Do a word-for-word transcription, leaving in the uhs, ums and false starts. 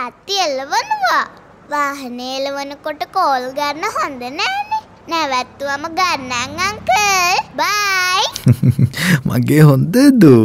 රාත්‍රි එළවනවා. වාහනේ එළවනකොට කෝල් ගන්න හොඳ නෑනේ. නැවැත්තුවම ගන්නම් අංකල්. බයි. මගේ හොඳ දූ.